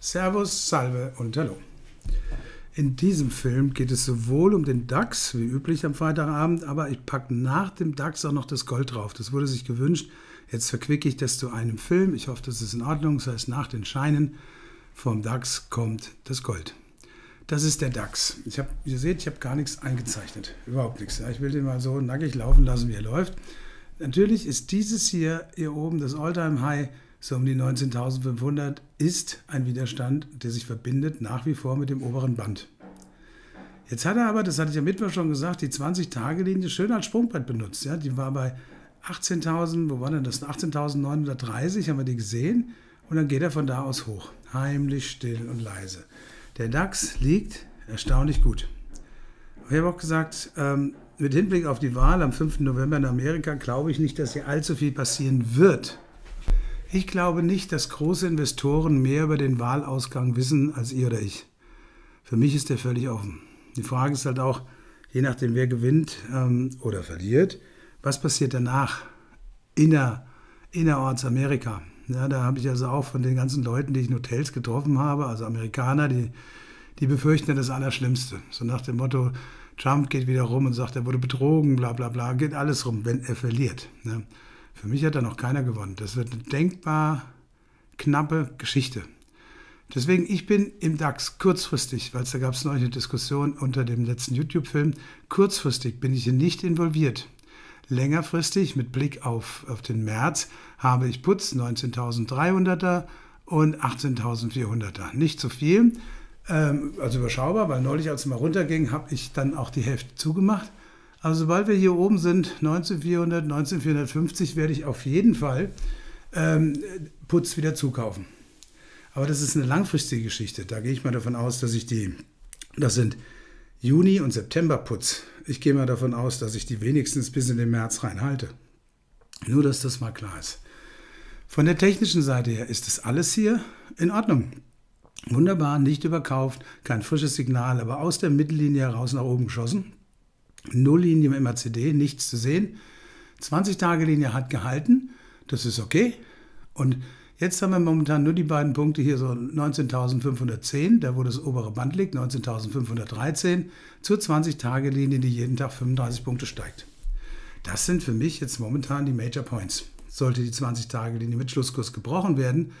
Servus, Salve und Hallo. In diesem Film geht es sowohl um den DAX, wie üblich am Freitagabend, aber ich packe nach dem DAX auch noch das Gold drauf. Das wurde sich gewünscht. Jetzt verquicke ich das zu einem Film. Ich hoffe, das ist in Ordnung. Das heißt, nach den Scheinen vom DAX kommt das Gold. Das ist der DAX. Ihr seht, ich habe gar nichts eingezeichnet. Überhaupt nichts. Ja, ich will den mal so nackig laufen lassen, wie er läuft. Natürlich ist dieses hier oben, das All-Time-High, so um die 19.500, ist ein Widerstand, der sich verbindet nach wie vor mit dem oberen Band. Jetzt hat er aber, das hatte ich am Mittwoch schon gesagt, die 20-Tage-Linie schön als Sprungbrett benutzt. Ja, die war bei 18.000, wo war denn das? 18.930, haben wir die gesehen. Und dann geht er von da aus hoch. Heimlich, still und leise. Der DAX liegt erstaunlich gut. Ich habe auch gesagt, mit Hinblick auf die Wahl am 5. November in Amerika glaube ich nicht, dass hier allzu viel passieren wird. Ich glaube nicht, dass große Investoren mehr über den Wahlausgang wissen als ihr oder ich. Für mich ist der völlig offen. Die Frage ist halt auch, je nachdem wer gewinnt oder verliert, was passiert danach innerorts Amerika? Ja, da habe ich also auch von den ganzen Leuten, die ich in Hotels getroffen habe, also Amerikaner, die befürchten das Allerschlimmste. So nach dem Motto, Trump geht wieder rum und sagt, er wurde betrogen, bla bla bla, geht alles rum, wenn er verliert. Ja. Für mich hat da noch keiner gewonnen. Das wird eine denkbar knappe Geschichte. Deswegen, ich bin im DAX kurzfristig, weil da gab es neulich eine Diskussion unter dem letzten YouTube-Film, kurzfristig bin ich hier nicht involviert. Längerfristig, mit Blick auf den März, habe ich Putz 19.300er und 18.400er. Nicht zu viel, also überschaubar, weil neulich, als es mal runterging, habe ich dann auch die Hälfte zugemacht. Also sobald wir hier oben sind, 19.400, 19.450, werde ich auf jeden Fall Putz wieder zukaufen. Aber das ist eine langfristige Geschichte. Da gehe ich mal davon aus, dass ich das sind Juni- und September-Putz. Ich gehe mal davon aus, dass ich die wenigstens bis in den März reinhalte. Nur, dass das mal klar ist. Von der technischen Seite her ist das alles hier in Ordnung. Wunderbar, nicht überkauft, kein frisches Signal, aber aus der Mittellinie heraus nach oben geschossen. Nulllinie im MACD, nichts zu sehen. 20-Tage-Linie hat gehalten, das ist okay. Und jetzt haben wir momentan nur die beiden Punkte hier so 19.510, da wo das obere Band liegt, 19.513, zur 20-Tage-Linie, die jeden Tag 35 Punkte steigt. Das sind für mich jetzt momentan die Major Points. Sollte die 20-Tage-Linie mit Schlusskurs gebrochen werden,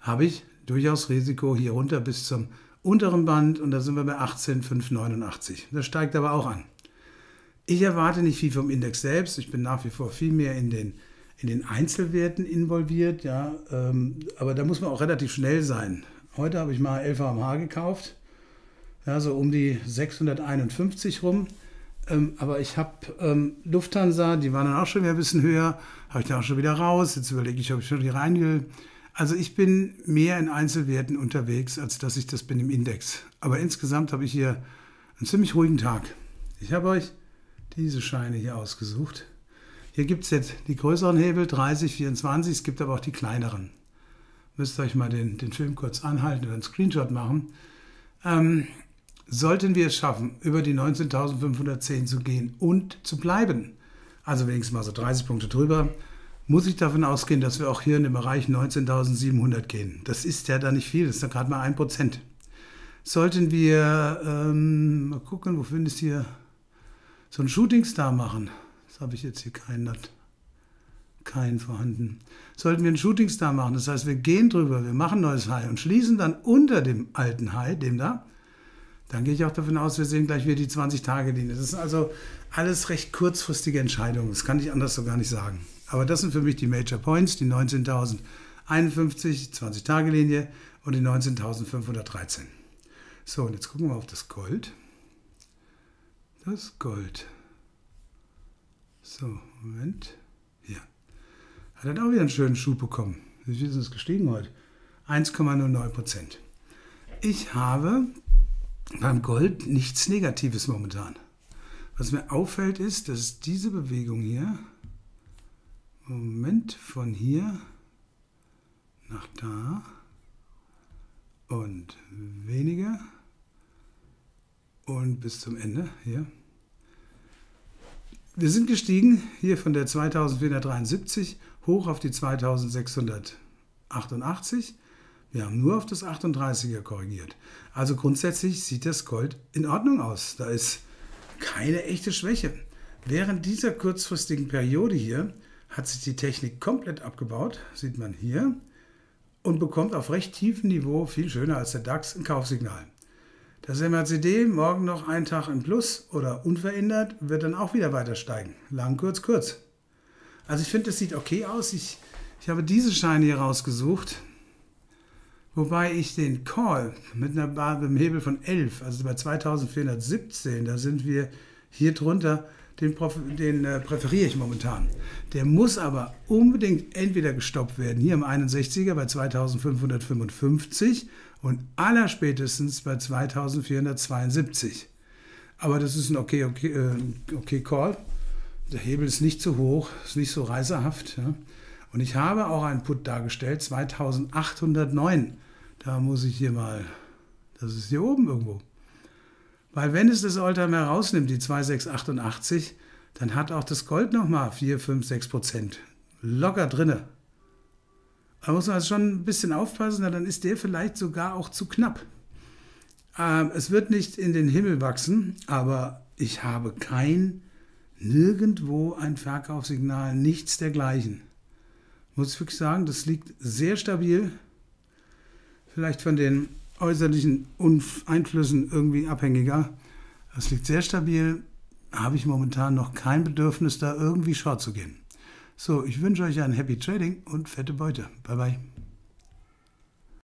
habe ich durchaus Risiko hier runter bis zum unteren Band und da sind wir bei 18.589. Das steigt aber auch an. Ich erwarte nicht viel vom Index selbst, ich bin nach wie vor viel mehr in den Einzelwerten involviert, ja, aber da muss man auch relativ schnell sein. Heute habe ich mal LVMH gekauft, ja, so um die 651 rum, aber ich habe Lufthansa, die waren dann auch schon wieder ein bisschen höher, habe ich dann auch schon wieder raus, jetzt überlege ich, ob ich schon die rein will. Also ich bin mehr in Einzelwerten unterwegs, als dass ich das bin im Index. Aber insgesamt habe ich hier einen ziemlich ruhigen Tag. Ich habe euch diese Scheine hier ausgesucht. Hier gibt es jetzt die größeren Hebel, 30, 24, es gibt aber auch die kleineren. Müsst ihr euch mal den Film kurz anhalten oder einen Screenshot machen. Sollten wir es schaffen, über die 19.510 zu gehen und zu bleiben, also wenigstens mal so 30 Punkte drüber, muss ich davon ausgehen, dass wir auch hier in den Bereich 19.700 gehen. Das ist ja da nicht viel, das ist ja gerade mal 1%. Sollten wir, mal gucken, wo findest du hier so einen Shootingstar machen? Das habe ich jetzt hier keinen vorhanden. Sollten wir einen Shootingstar machen, das heißt, wir gehen drüber, wir machen neues High und schließen dann unter dem alten High, dem da, dann gehe ich auch davon aus, wir sehen gleich wieder die 20-Tage-Linie. Das ist also alles recht kurzfristige Entscheidungen, das kann ich anders so gar nicht sagen. Aber das sind für mich die Major Points, die 19.051, 20-Tage-Linie und die 19.513. So, und jetzt gucken wir auf das Gold. Das Gold. So, Moment. Hier. Hat dann auch wieder einen schönen Schub bekommen. Wie viel ist es gestiegen heute? 1,09%. Ich habe beim Gold nichts Negatives momentan. Was mir auffällt ist, dass diese Bewegung hier, Moment, von hier nach da und weniger und bis zum Ende hier. Wir sind gestiegen, hier von der 2473 hoch auf die 2688 Wir haben nur auf das 38er korrigiert. Also grundsätzlich sieht das Gold in Ordnung aus. Da ist keine echte Schwäche. Während dieser kurzfristigen Periode hier hat sich die Technik komplett abgebaut, sieht man hier, und bekommt auf recht tiefem Niveau, viel schöner als der DAX, ein Kaufsignal. Das MACD morgen noch einen Tag im Plus oder unverändert, wird dann auch wieder weiter steigen. Lang, kurz, kurz. Also ich finde, es sieht okay aus. Ich habe diese Scheine hier rausgesucht, wobei ich den Call mit einem Hebel von 11, also bei 2417, da sind wir hier drunter, den präferiere ich momentan. Der muss aber unbedingt entweder gestoppt werden, hier im 61er bei 2555 und allerspätestens bei 2472. Aber das ist ein okay Call. Der Hebel ist nicht zu hoch, ist nicht so reißerhaft. Ja. Und ich habe auch einen Put dargestellt, 2809. Da muss ich hier mal, das ist hier oben irgendwo. Weil wenn es das Alltime herausnimmt, die 2688, dann hat auch das Gold nochmal 4, 5, 6% locker drinne. Da muss man also schon ein bisschen aufpassen, dann ist der vielleicht sogar auch zu knapp. Es wird nicht in den Himmel wachsen, aber ich habe nirgendwo ein Verkaufssignal, nichts dergleichen. Muss ich wirklich sagen, das liegt sehr stabil. Vielleicht von den äußerlichen Einflüssen irgendwie abhängiger. Das liegt sehr stabil. Habe ich momentan noch kein Bedürfnis, da irgendwie short zu gehen. So, ich wünsche euch ein Happy Trading und fette Beute. Bye, bye.